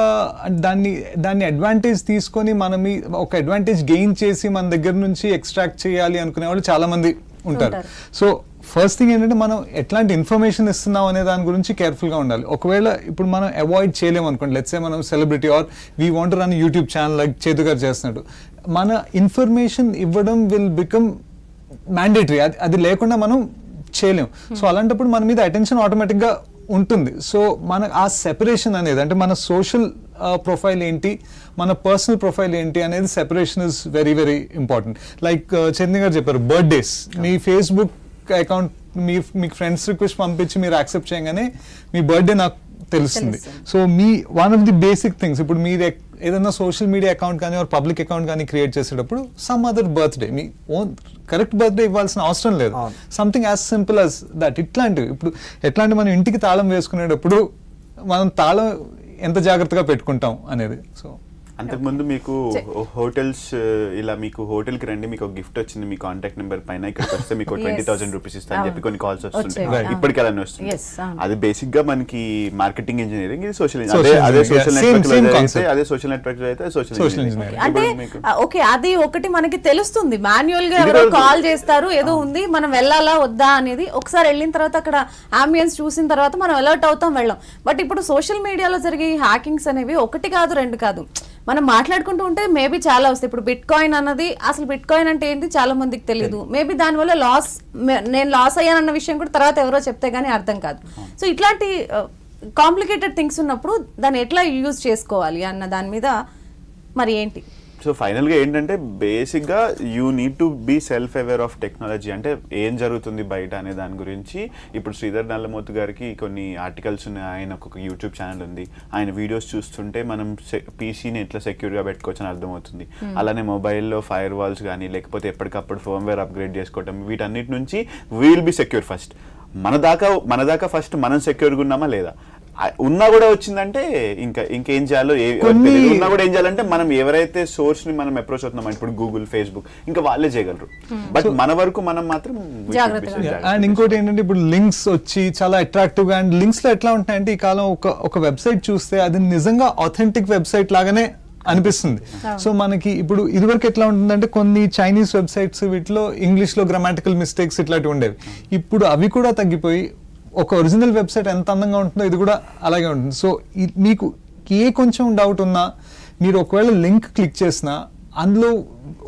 దాన్ని దాన్ని అడ్వాంటేజ్ తీసుకొని మనం ఒక అడ్వాంటేజ్ గెయిన్ చేసి మన దగ్గర నుంచి ఎక్స్ట్రాక్ట్ చేయాలి అనుకునే వాళ్ళు చాలా మంది ఉంటారు. సో ఫస్ట్ థింగ్ ఏంటంటే మనం ఎట్లాంటి ఇన్ఫర్మేషన్ ఇస్తున్నాం అనే దాని గురించి కేర్ఫుల్గా ఉండాలి. ఒకవేళ ఇప్పుడు మనం అవాయిడ్ చేయలేము అనుకోండి, లెట్స్ ఏ మనం celebrity or we want run YouTube channel like చేతుగారు చేస్తున్నట్టు మన ఇన్ఫర్మేషన్ ఇవ్వడం విల్ బికమ్ మ్యాండేటరీ. అది అది లేకుండా మనం చేయలేము. సో అలాంటప్పుడు మన మీద అటెన్షన్ ఆటోమేటిక్గా ఉంటుంది. సో మన ఆ సెపరేషన్ అనేది అంటే మన సోషల్ ప్రొఫైల్ ఏంటి, మన పర్సనల్ ప్రొఫైల్ ఏంటి అనేది separation is very very important. Like Chandra గారు చెప్పారు, బర్త్డేస్ మీ ఫేస్బుక్ అకౌంట్ మీ మీకు ఫ్రెండ్స్ రిక్వెస్ట్ పంపించి మీరు యాక్సెప్ట్ చేయగానే మీ బర్త్డే నాకు తెలుస్తుంది. సో మీ one of the basic things, ఇప్పుడు మీరు ఏదైనా సోషల్ మీడియా అకౌంట్ కానీ ఆర్ పబ్లిక్ అకౌంట్ కానీ క్రియేట్ చేసేటప్పుడు సమ్ అదర్ బర్త్డే, మీ ఓన్ కరెక్ట్ బర్త్డే ఇవ్వాల్సిన అవసరం లేదు. Something as simple as that. ఇట్లాంటివి ఇప్పుడు ఎట్లాంటి మనం ఇంటికి తాళం వేసుకునేటప్పుడు మనం తాళం ఎంత జాగ్రత్తగా పెట్టుకుంటాం అనేది. సో अंतकु मीकु होटल्स इला मीकु होटल की रंडी मीकु गिफ्ट वच्चिंदी मी कांटेक्ट नंबर पैन इक्कडिकि वस्ते मीकु ट्वेंटी थाउज़ेंड रूपीस इस्तानु चेप्पि कोन्नि काल्स वस्तुंटायि इप्पटिकि अलाने वस्तुंदि अदि बेसिक गा मनकी मार्केटिंग इंजीनियरिंग इदि सोशल इंजीनियरिंग अदे सोशल नेटवर्क अयिते अदे सोशल नेटवर्क अयिते सोशल इंजीनियरिंग अंटे ओके अदि ओकटि मनकी तेलुस्तुंदि మాన్యువల్ గా ఎవరో కాల్ చేస్తారు ఏదో ఉంది మనం వెళ్ళాలా వద్దా అనేది ఒకసారి వెళ్ళిన తర్వాత అక్కడ ఆంబియన్స్ చూసిన తర్వాత మనం అలర్ట్ అవుతాం వెళ్ళం బట్ ఇప్పుడు సోషల్ మీడియాలో జరిగే హ్యాకింగ్స్ అనేవి ఒకటి కాదు రెండు కాదు మనం మాట్లాడుకుంటూ ఉంటే మేబీ చాలా వస్తాయి ఇప్పుడు బిట్ కాయిన్ అన్నది అసలు బిట్ కాయిన్ అంటే ఏంటి చాలా మందికి తెలియదు మేబీ దాని వల్ల లాస్ నేను లాస్ అయ్యానన్న విషయం కూడా తర్వాత ఎవరో చెప్తే గానీ అర్థం కాదు సో ఇట్లాంటి కాంప్లికేటెడ్ థింగ్స్ ఉన్నప్పుడు దాన్ని ఎట్లా యూస్ చేసుకోవాలి అన్న దాని మీద మరి ఏంటి సో ఫైనల్ గా ఏంటంటే బేసిక్ గా you need to be self aware of technology అంటే ఏం జరుగుతుంది బయట అనే దాని గురించి ఇప్పుడు శ్రీధర్ నల్లమోతు గారికి కొన్ని ఆర్టికల్స్ ఉన్నాయి ఆయన ఒక యూట్యూబ్ ఛానల్ ఉంది ఆయన వీడియోస్ చూస్తుంటే మనం పీసీ ని ఎట్లా సెక్యూర్ గా పెట్టుకోవచ్చని అర్థమవుతుంది అలానే మొబైల్ లో ఫైర్ వాల్స్ గానీ లేకపోతే ఎప్పటికప్పుడు ఫర్మ్వేర్ అప్గ్రేడ్ చేసుకోవడం వీటన్నిటి నుంచి we will be secure first మన దాకా మన దాకా ఫస్ట్ మనం సెక్యూర్ గా ఉన్నామా లేదా ఉన్నా కూడా వచ్చిందంటే ఇంకా ఇంకేం చేయాలో ఉన్నా కూడా ఏం చేయాలంటే మనం ఎవరైతే సోర్స్ ని మనం అప్రోచ్ అవుతున్నామో ఇప్పుడు గూగుల్ ఫేస్బుక్ ఇంకా వాళ్ళే చేయగలరు బట్ మన వరకు మనం మాత్రం జాగ్రత్తగా అండ్ ఇంకోటి ఏంటంటే ఇప్పుడు లింక్స్ వచ్చి చాలా అట్రాక్టివ్ గా అండ్ లింక్స్ లో ఎట్లా ఉంటాయంటే ఈ కాలం ఒక ఒక వెబ్సైట్ చూస్తే అది నిజంగా ఆథెంటిక్ వెబ్సైట్ లాగానే అనిపిస్తుంది సో మనకి ఇప్పుడు ఇదివరకు ఎట్లా ఉంటుందంటే కొన్ని చైనీస్ వెబ్సైట్స్ వీటిలో ఇంగ్లీష్ లో గ్రామాటికల్ మిస్టేక్స్ ఇట్లాంటివి ఉండేవి ఇప్పుడు అవి కూడా తగ్గిపోయి ఒక ఒరిజినల్ వెబ్సైట్ ఎంత అందంగా ఉంటుందో ఇది కూడా అలాగే ఉంటుంది సో మీకు ఏ కొంచెం డౌట్ ఉన్నా మీరు ఒకవేళ లింక్ క్లిక్ చేసినా అందులో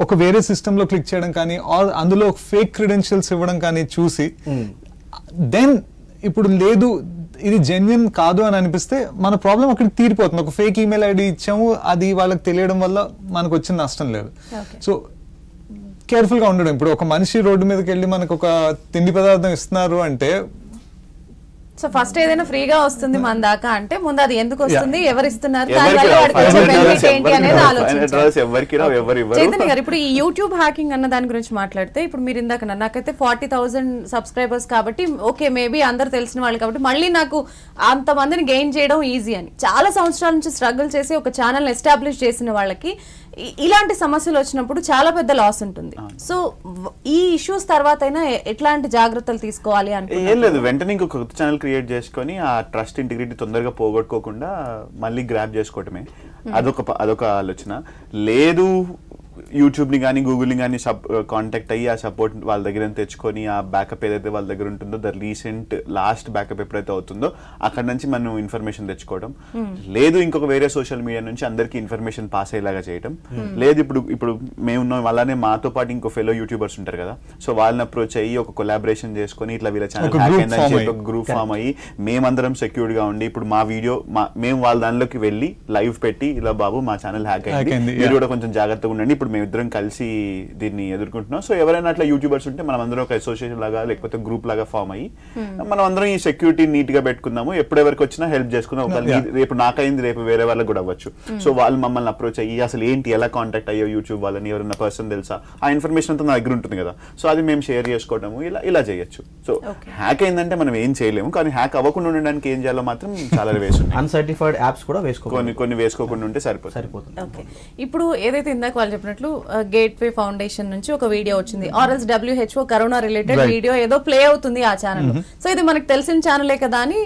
ఒక వేరే సిస్టంలో క్లిక్ చేయడం కానీ ఆర్ అందులో ఫేక్ క్రెడెన్షియల్స్ ఇవ్వడం కానీ చూసి దెన్ ఇప్పుడు లేదు ఇది జెన్యున్ కాదు అని అనిపిస్తే మన ప్రాబ్లం అక్కడ తీరిపోతుంది ఒక ఫేక్ ఈమెయిల్ ఐడి ఇచ్చాము అది వాళ్ళకి తెలియడం వల్ల మనకు వచ్చిన నష్టం లేదు సో కేర్ఫుల్ గా ఉండడం ఇప్పుడు ఒక మనిషి రోడ్డు మీదకి వెళ్ళి మనకు ఒక తిండి పదార్థం ఇస్తున్నారు అంటే సో ఫస్ట్ ఏదైనా ఫ్రీగా వస్తుంది మన దాకా అంటే ముందు అది ఎందుకు వస్తుంది ఎవరు ఇస్తున్నారు ఇప్పుడు ఈ యూట్యూబ్ హ్యాకింగ్ అన్న దాని గురించి మాట్లాడితే ఇప్పుడు మీరు ఇందాక నాకైతే ఫార్టీ థౌసండ్ సబ్స్క్రైబర్స్ కాబట్టి ఓకే మేబీ అందరు తెలిసిన వాళ్ళు కాబట్టి మళ్ళీ నాకు అంత మందిని గెయిన్ చేయడం ఈజీ అని చాలా సంవత్సరాల నుంచి స్ట్రగుల్ చేసి ఒక ఛానల్ ఎస్టాబ్లిష్ చేసిన వాళ్ళకి ఇలాంటి సమస్యలు వచ్చినప్పుడు చాలా పెద్ద లాస్ ఉంటుంది సో ఈ ఇష్యూస్ తర్వాత అయినా ఎట్లాంటి జాగ్రత్తలు తీసుకోవాలి అంటే ఏం లేదు వెంటనే ఇంకొక కొత్త ఛానల్ క్రియేట్ చేసుకొని ఆ ట్రస్ట్ ఇంటిగ్రిటీ తొందరగా పోగొట్టుకోకుండా మళ్ళీ గ్రాబ్ చేసుకోవటమే అదొక అదొక ఆలోచన లేదు యూట్యూబ్ ని కానీ గూగుల్ ని కానీ సబ్ కాంటాక్ట్ అయ్యి ఆ సపోర్ట్ వాళ్ళ దగ్గర తెచ్చుకొని ఆ బ్యాకప్ ఏదైతే వాళ్ళ దగ్గర ఉంటుందో ద రీసెంట్ లాస్ట్ బ్యాకప్ ఎప్పుడైతే అవుతుందో అక్కడ నుంచి మనం ఇన్ఫర్మేషన్ తెచ్చుకోవడం లేదు ఇంకొక వేరే సోషల్ మీడియా నుంచి అందరికీ ఇన్ఫర్మేషన్ పాస్ అయ్యేలాగా చేయడం లేదు ఇప్పుడు ఇప్పుడు మేమున్నాం అలానే మాతో పాటు ఇంకో ఫెలో యూట్యూబర్స్ ఉంటారు కదా సో వాళ్ళని అప్రోచ్ అయ్యి ఒక కొలాబరేషన్ చేసుకుని ఇట్లా వీళ్ళ ఛానల్ హ్యాక్ అయిందని ఒక గ్రూప్ ఫామ్ అయ్యి మేమందరం సెక్యూర్డ్ గా ఉండి ఇప్పుడు మా వీడియో మేము వాళ్ళ దానిలోకి వెళ్ళి లైవ్ పెట్టి ఇలా బాబు మా ఛానల్ హ్యాక్ అయింది మీరు కూడా కొంచెం జాగ్రత్తగా ఉండండి ఇప్పుడు మేమిద్దరం కలిసి దీన్ని ఎదుర్కొంటున్నాం సో ఎవరైనా అట్లా యూట్యూబర్స్ ఉంటే మనం అందరం ఒక అసోసియేషన్ లాగా లేకపోతే గ్రూప్ లాగా ఫామ్ అయ్యి మనం అందరం ఈ సెక్యూరిటీ నీట్ గా పెట్టుకుందాము ఎప్పుడెవరికి వచ్చినా హెల్ప్ చేసుకుందాం రేపు నాకైంది రేపు వేరే వాళ్ళకి కూడా అవ్వచ్చు సో వాళ్ళు మమ్మల్ని అప్రోచ్ అయ్యి అసలు ఏంటి ఎలా కాంటాక్ట్ అయ్యో యూట్యూబ్ వాళ్ళని ఎవరైనా పర్సన్ తెలుసా ఆ ఇన్ఫర్మేషన్ అంతా నా దగ్గర ఉంటుంది కదా సో అది మేము షేర్ చేసుకోవడము ఇలా ఇలా చేయొచ్చు సో హ్యాక్ అయిందంటే మనం ఏం చేయలేము కానీ హ్యాక్ అవ్వకుండా ఉండడానికి ఏం చేయాలో మాత్రం చాలా వేసుకుంటాం అన్సర్టిఫైడ్ యాప్స్ కూడా వేసుకోవాలి కొన్ని వేసుకోకుండా ఉంటే సరిపోతుంది సరిపోతుంది ఇప్పుడు ఏదైతే ఇందాక వాళ్ళు చెప్పినట్లు గేట్వే ఫౌండేషన్ నుంచి ఒక వీడియో వచ్చింది ఆర్ఎల్స్ డబ్ల్యూహెచ్ఓ కరోనా రిలేటెడ్ వీడియో ఏదో ప్లే అవుతుంది ఆ ఛానల్ సో ఇది మనకు తెలిసిన ఛానలే కదా అని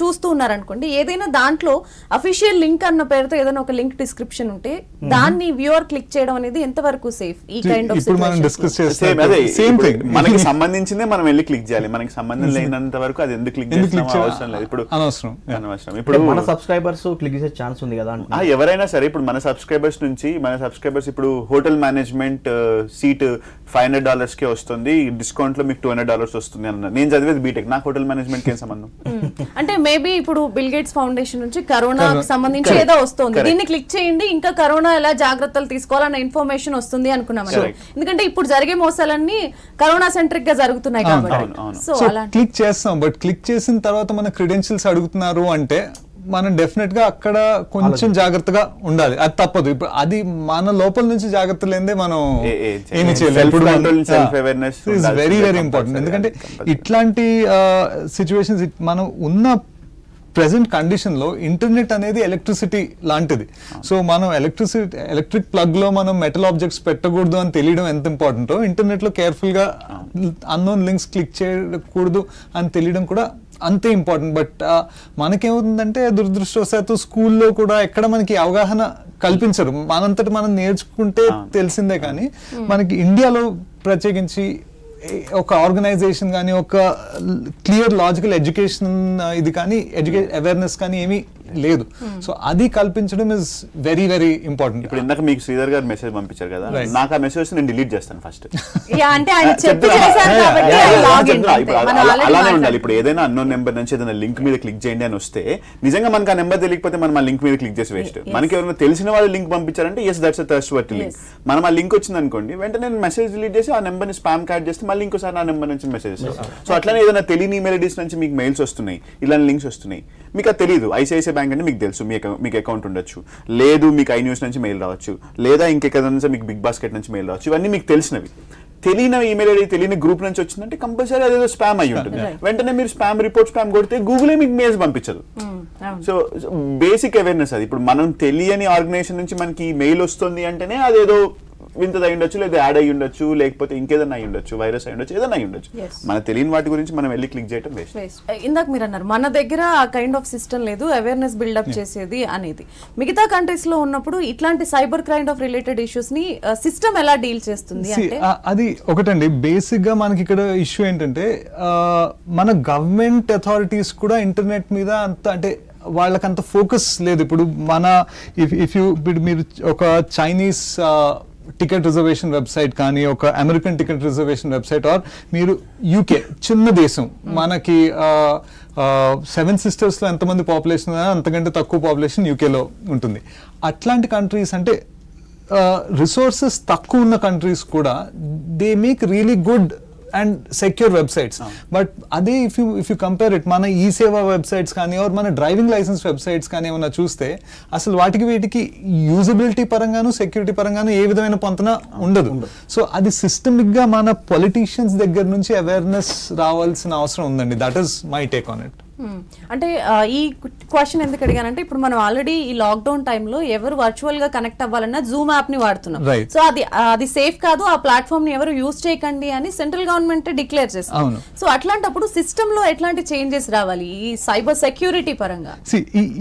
చూస్తూ ఉన్నారనుకోండి ఏదైనా దాంట్లో అఫీషియల్ లింక్ అన్న పేరుతో ఏదైనా ఒక లింక్ డిస్క్రిప్షన్ ఉంటే దాన్ని వ్యూవర్ క్లిక్ చేయడం అనేది ఎంతవరకు సేఫ్ ఈ కైండ్ ఆఫ్ మనకి సంబంధించిందే మనం వెళ్ళి క్లిక్ చేయాలి మనకి సంబంధం లేనంత వరకు అది ఎందుకు క్లిక్ చేయాల్సిన అవసరం లేదు ఇప్పుడు అనవసరం ఇప్పుడు మన సబ్స్క్రైబర్స్ క్లిక్ చేసే ఛాన్స్ ఉంది కదా ఎవరైనా సరే ఇప్పుడు మన సబ్స్క్రైబర్స్ నుంచి మన సబ్స్క్రైబర్స్ ఇప్పుడు hotel management seat five hundred dollars కే వస్తుంది డిస్కౌంట్ లో మీకు టూ హండ్రెడ్ డాలర్స్ వస్తుంది అన్న నేను చదివేది బీటెక్ నాకు హోటల్ మేనేజ్మెంట్ కి సంబంధం అంటే మేబీ ఇప్పుడు బిల్ గేట్స్ ఫౌండేషన్ నుంచి కరోనాకి సంబంధించి ఏదో వస్తుంది దీన్ని క్లిక్ చేయండి ఇంకా కరోనా ఎలా జాగ్రత్తలు తీసుకోవాలన్న ఇన్ఫర్మేషన్ వస్తుంది అనుకున్నాం ఎందుకంటే ఇప్పుడు జరిగే మోసాలన్నీ కరోనా సెంట్రిక్ గా జరుగుతున్నాయి కాబట్టి సో క్లిక్ చేస్తాం బట్ క్లిక్ చేసిన తర్వాత మన క్రెడెన్షియల్స్ అడుగుతున్నారు అంటే మనం డెఫినెట్ గా అక్కడ కొంచెం జాగ్రత్తగా ఉండాలి అది తప్పదు ఇప్పుడు అది మన లోపల నుంచి జాగ్రత్త లేదే మనం ఏమి చేయలేదు వెరీ వెరీ ఇంపార్టెంట్ ఎందుకంటే ఇట్లాంటి సిచ్యువేషన్స్ మనం ఉన్న प्रेजेंट कंडीशन लो इंटरनेट अनेदी एलक्ट्रिसिटी लांटिदी सो मनम एलक्ट्रिसिटी एलक्ट्रिक प्लग लो मनम मेटल ऑब्जेक्ट्स पेट्टकूडदु अनि तेलियडम एंत इंपार्टेंटो इंटरनेट लो केयरफुल गा अननोन लिंक्स क्लिक चेयकूडदु अनि तेलियडम कूडा अंते इंपार्टेंट बट मनकेमవుతుందంటే దుర్దృష్టవశాత్తు స్కూల్లో కూడా ఎక్కడ మనకి అవగాహన కల్పించరు మనంతట మనం నేర్చుకుంటే తెలిసిందే కానీ మనకి ఇండియాలో ప్రతిగించి ఒక ఆర్గనైజేషన్ గాని ఒక క్లియర్ లాజికల్ ఎడ్యుకేషన్ ఇది కానీ అవేర్నెస్ కానీ ఏమీ లేదు సో అది కల్పించడం ఇస్ వెరీ వెరీ ఇంపార్టెంట్ ఇప్పుడు ఇందాక మీకు శ్రీధర్ గారు మెసేజ్ పంపించారు కదా నాకు ఆ మెసేజ్ ని నేను డిలీట్ చేస్తాను ఫస్ట్ యా అంటే ఆయన చెప్పి చేశారు కాబట్టి ఐ లాగిన్ అలానే ఉండాలి ఇప్పుడు ఏదైనా అన్నోన్ నంబర్ నుంచి ఏదైనా లింక్ మీద క్లిక్ చేయండి అని వస్తే నిజంగా మనకి ఆ నంబర్ తెలియకపోతే మనం ఆ లింక్ మీద క్లిక్ చేసి వేస్ట్ మనకి ఎవరైనా తెలిసిన వాళ్ళు లింక్ పంపించారంటే yes that's a trustworthy link మనం ఆ లింక్ వచ్చింది అనుకోండి వెంటనే నేను మెసేజ్ డిలీట్ చేసి ఆ నంబర్ ని స్పామ్ కార్డ్ చేస్తే మళ్ళీ ఇంకోసారి నా నంబర్ నుంచి మెసేజెస్ సో అట్లానే ఏదైనా తెలియని ఈమెయిల్ ఐడీస్ నుంచి మీకు మెయిల్స్ వస్తున్నాయి ఇలాంటి లింక్స్ వస్తున్నాయి మీకు అది తెలియదు ఐసిఐసిఐ బ్యాంక్ అంటే మీకు తెలుసు మీకు మీకు అకౌంట్ ఉండొచ్చు లేదు మీకు ఐ న్యూస్ నుంచి మెయిల్ రావచ్చు లేదా ఇంకెక్కడ నుంచి మీకు బిగ్ బాస్కెట్ నుంచి మెయిల్ రావచ్చు ఇవన్నీ మీకు తెలిసినవి తెలియని ఈమెయిల్ ఐడి తెలియని గ్రూప్ నుంచి వచ్చిందంటే కంపల్సరీ అదేదో స్పామ్ అయ్యి ఉంటుంది వెంటనే మీరు స్పామ్ రిపోర్ట్ స్పామ్ కొడితే గూగులే మీకు మెయిల్స్ పంపించదు సో బేసిక్ అవేర్నెస్ అది ఇప్పుడు మనం తెలియని ఆర్గనైజేషన్ నుంచి మనకి మెయిల్ వస్తుంది అంటేనే అదేదో వింతది అయి ఉండొచ్చు లేదా యాడ్ అయి ఉండొచ్చు లేకపోతే ఇంకేదన్నా అయి ఉండొచ్చు వైరస్ అయి ఉండొచ్చు ఏదన్నా అయి ఉండొచ్చు మన తెలియని వాటి గురించి మనం వెళ్ళి క్లిక్ చేయడం వేస్ట్ ఇందాక మీరు అన్నారు మన దగ్గర ఆ కైండ్ ఆఫ్ సిస్టమ్ లేదు అవేర్నెస్ బిల్డప్ చేసేది అనేది మిగతా కంట్రీస్ లో ఉన్నప్పుడు ఇట్లాంటి cyber crime of related issues ని సిస్టమ్ ఎలా డీల్ చేస్తుంది అంటే అది ఒకటండి బేసిక్ గా మనకి ఇక్కడ ఇష్యూ ఏంటంటే మన గవర్నమెంట్ అథారిటీస్ కూడా ఇంటర్నెట్ మీద అంత అంటే వాళ్ళకంత ఫోకస్ లేదు ఇప్పుడు మన ఇఫ్ ఇఫ్ యూ మీరు ఒక చైనీస్ టికెట్ రిజర్వేషన్ వెబ్సైట్ కానీ ఒక American ticket reservation website or మీరు యూకే చిన్న దేశం మనకి సెవెన్ సిస్టర్స్లో ఎంతమంది పాపులేషన్ అంతకంటే తక్కువ పాపులేషన్ యూకేలో ఉంటుంది అట్లాంటి కంట్రీస్ అంటే రిసోర్సెస్ తక్కువ ఉన్న కంట్రీస్ కూడా they make really good and secure websites but అదే if you if you compare it మన ఈ సేవా వెబ్సైట్స్ కానీ ఆర్ మన డ్రైవింగ్ లైసెన్స్ వెబ్సైట్స్ కానీ ఏమన్నా చూస్తే అసలు వాటికి వీటికి యూజబిలిటీ పరంగాను సెక్యూరిటీ పరంగాను ఏ విధమైన పొంతన ఉండదు సో అది సిస్టమిక్గా మన పొలిటీషియన్స్ దగ్గర నుంచి అవేర్నెస్ రావాల్సిన అవసరం ఉందండి that is my take on it అంటే ఈ క్వశ్చన్ ఎందుకు అడిగానంటే ఇప్పుడు మనం ఆల్రెడీ ఈ లాక్డౌన్ టైంలో ఎవరు వర్చువల్ గా కనెక్ట్ అవ్వాలన్నా జూమ్ యాప్ ని వాడుతున్నాం సో అది అది సేఫ్ కాదు ఆ ప్లాట్ఫామ్ ని ఎవరు యూజ్ చేయకండి అని సెంట్రల్ గవర్నమెంట్ డిక్లేర్ చేస్తుంది సో అట్లాంటప్పుడు సిస్టమ్ లో ఎట్లాంటి చేంజెస్ రావాలి ఈ సైబర్ సెక్యూరిటీ పరంగా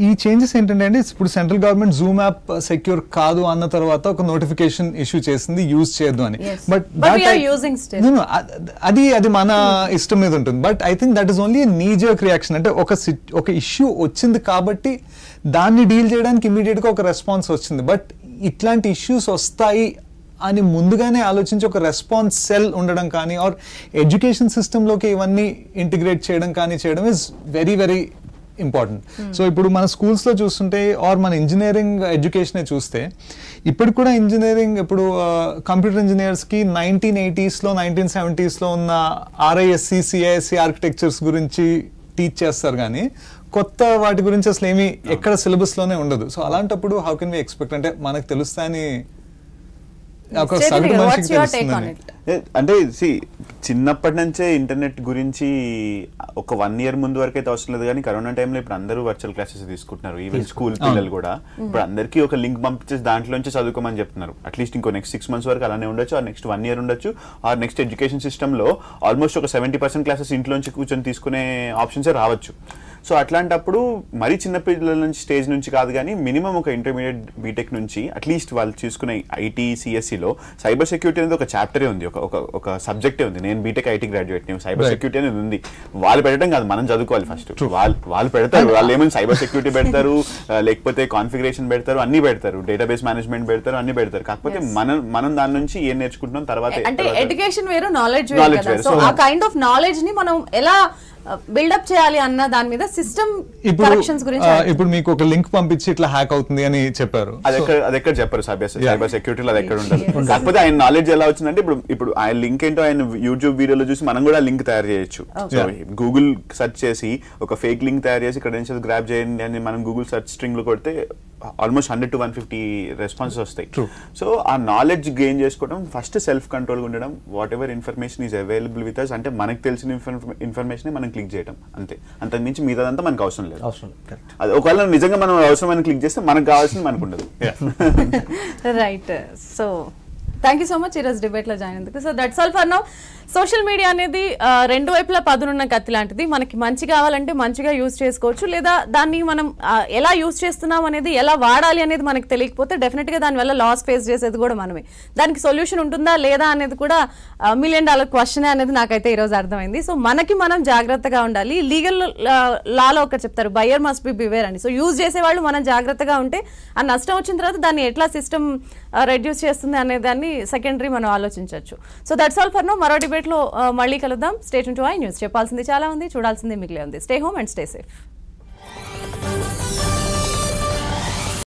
ఈ చేంజెస్ ఏంటంటే అండి ఇప్పుడు central government zoom app secure కాదు అన్న తర్వాత ఒక నోటిఫికేషన్ ఇష్యూ చేసింది యూజ్ చేయదు అని బట్ అది అది మన ఇష్టం మీద ఉంటుంది but I think that is only knee jerk reaction అంటే ఒక ఒక ఇష్యూ వచ్చింది కాబట్టి దాన్ని డీల్ చేయడానికి ఇమీడియట్గా ఒక రెస్పాన్స్ వచ్చింది బట్ ఇట్లాంటి ఇష్యూస్ వస్తాయి అని ముందుగానే ఆలోచించి ఒక రెస్పాన్స్ సెల్ ఉండడం కానీ ఆర్ ఎడ్యుకేషన్ సిస్టంలోకి ఇవన్నీ ఇంటిగ్రేట్ చేయడం కానీ చేయడం is very very important so ఇప్పుడు మన స్కూల్స్లో చూస్తుంటే ఆర్ మన ఇంజనీరింగ్ ఎడ్యుకేషనే చూస్తే ఇప్పుడు కూడా ఇంజనీరింగ్ ఇప్పుడు కంప్యూటర్ ఇంజనీర్స్కి నైన్టీన్ ఎయిటీస్లో నైన్టీన్ సెవెంటీస్లో ఉన్న ఆర్ఐఎస్సి సిఐఎస్సి ఆర్కిటెక్చర్స్ గురించి టీచ్ చేస్తారు కానీ కొత్త వాటి గురించి అసలు ఏమీ ఎక్కడ సిలబస్లోనే ఉండదు సో అలాంటప్పుడు హౌ కెన్ వి ఎక్స్పెక్ట్ అంటే మనకు తెలుస్తాయని అంటే చిన్నప్పటి నుంచే ఇంటర్నెట్ గురించి ఒక వన్ ఇయర్ ముందు వరకు అయితే అవసరం లేదు కానీ కరోనా టైంలో ఇప్పుడు అందరూ వర్చువల్ క్లాసెస్ తీసుకుంటున్నారు ఈవెన్ స్కూల్ పిల్లలు కూడా ఇప్పుడు అందరికీ ఒక లింక్ పంపించేసి దాంట్లోంచి చదువుకోమని చెప్తున్నారు అట్లీస్ట్ ఇంకో నెక్స్ట్ సిక్స్ మంత్స్ వరకు అలానే ఉండొచ్చు ఆ నెక్స్ట్ వన్ ఇయర్ ఉండొచ్చు ఆ నెక్స్ట్ ఎడ్యుకేషన్ సిస్టంలో ఆల్మోస్ట్ ఒక సెవెంటీ పర్సెంట్ క్లాసెస్ ఇంట్లోంచి కూర్చొని తీసుకునే ఆప్షన్సే రావచ్చు సో అట్లాంటప్పుడు మరీ చిన్నపిల్లల నుంచి స్టేజ్ నుంచి కాదు కానీ మినిమం ఒక ఇంటర్మీడియట్ బీటెక్ నుంచి అట్లీస్ట్ వాళ్ళు తీసుకునే ఐటీ సిఎస్సిలో సైబర్ సెక్యూరిటీ అనేది ఒక చాప్టరే ఉంది ఒక ఒక సబ్జెక్టే ఉంది నేను బీటెక్ ఐటీ గ్రాడ్యుయేట్ నేను సైబర్ సెక్యూరిటీ అనేది ఉంది వాళ్ళు పెట్టడం కాదు మనం చదువుకోవాలి ఫస్ట్ వాళ్ళు వాళ్ళు పెడతారు వాళ్ళు ఏమైనా సైబర్ సెక్యూరిటీ పెడతారు లేకపోతే కాన్ఫిగరేషన్ పెడతారు అన్ని పెడతారు డేటాబేస్ మేనేజ్మెంట్ పెడతారు అన్ని పెడతారు కాకపోతే మనం మనం దాని నుంచి ఏం నేర్చుకుంటున్నాం తర్వాత ఎడ్యుకేషన్ వేరు నాలెడ్జ్ వేరు సో ఆ కైండ్ ఆఫ్ నాలెడ్జ్ ని మనం ఎలా బిల్డప్ చేయాలి అన్న దాని మీద సిస్టమ్ కరెక్షన్స్ గురించి ఇప్పుడు మీకు ఒక లింక్ పంపించి ఇట్లా హ్యాక్ అవుతుంది అని చెప్పారు అది అది ఎక్కడ చెప్పారు సైబర్ సెక్యూరిటీలో అది ఎక్కడ ఉంటుంది కాకపోతే ఆయన నాలెడ్జ్ ఎలా వచ్చిందంటే ఇప్పుడు ఇప్పుడు ఆయన లింక్ ఏంటో ఆయన యూట్యూబ్ వీడియోలో చూసి మనం కూడా లింక్ తయారు చేయొచ్చు గూగుల్ సెర్చ్ చేసి ఒక ఫేక్ లింక్ తయారు చేసి ఇక్కడ నుంచి గ్రాబ్ చేయండి అని మనం గూగుల్ సెర్చ్ స్ట్రింగ్లు కొడితే almost one hundred to one fifty responses వస్తాయి. సో ఆ నాలెడ్జ్ గెయిన్ చేసుకోవడం ఫస్ట్ సెల్ఫ్ కంట్రోల్గా ఉండడం, whatever information is available with us అంటే మనకు తెలిసిన ఇన్ఫర్మేషన్ మనం క్లిక్ చేయడం అంతే, అంతకు మించి మిగతాదంతా మనకు అవసరం లేదు. అది ఒకవేళ నిజంగా మనం అవసరమైన క్లిక్ చేస్తే మనకు కావాల్సింది మనకు ఉండదు. Right, so thank you so much ఈరోజు డిబేట్లో జాయిన్ అయ్యేందుకు. So that's all for now. Social media అనేది రెండు వైపులా పదునున్న కత్తి లాంటిది. మనకి మంచి కావాలంటే మంచిగా యూజ్ చేసుకోవచ్చు, లేదా దాన్ని మనం ఎలా యూజ్ చేస్తున్నాం అనేది ఎలా వాడాలి అనేది మనకు తెలియకపోతే డెఫినెట్గా దానివల్ల లాస్ ఫేస్ చేసేది కూడా మనమే. దానికి సొల్యూషన్ ఉంటుందా లేదా అనేది కూడా మిలియన్ డాలర్ క్వశ్చన్ అనేది నాకైతే ఈరోజు అర్థమైంది. సో మనకి మనం జాగ్రత్తగా ఉండాలి. లీగల్ లాలో ఒకటి చెప్తారు, బయర్ మస్ట్ బి బివేర్ అని. సో యూజ్ చేసేవాళ్ళు మనం జాగ్రత్తగా ఉంటే ఆ నష్టం వచ్చిన తర్వాత దాన్ని ఎట్లా సిస్టమ్ రెడ్యూస్ చేస్తుంది అనే దాన్ని సెకండరీ మనం ఆలోచించవచ్చు. So that's all for now. మరో డిబేట్లో మళ్ళీ కలుద్దాం. Stay tune to I news. చెప్పాల్సింది చాలా ఉంది, చూడాల్సింది మిగిలే ఉంది. Stay home and stay safe.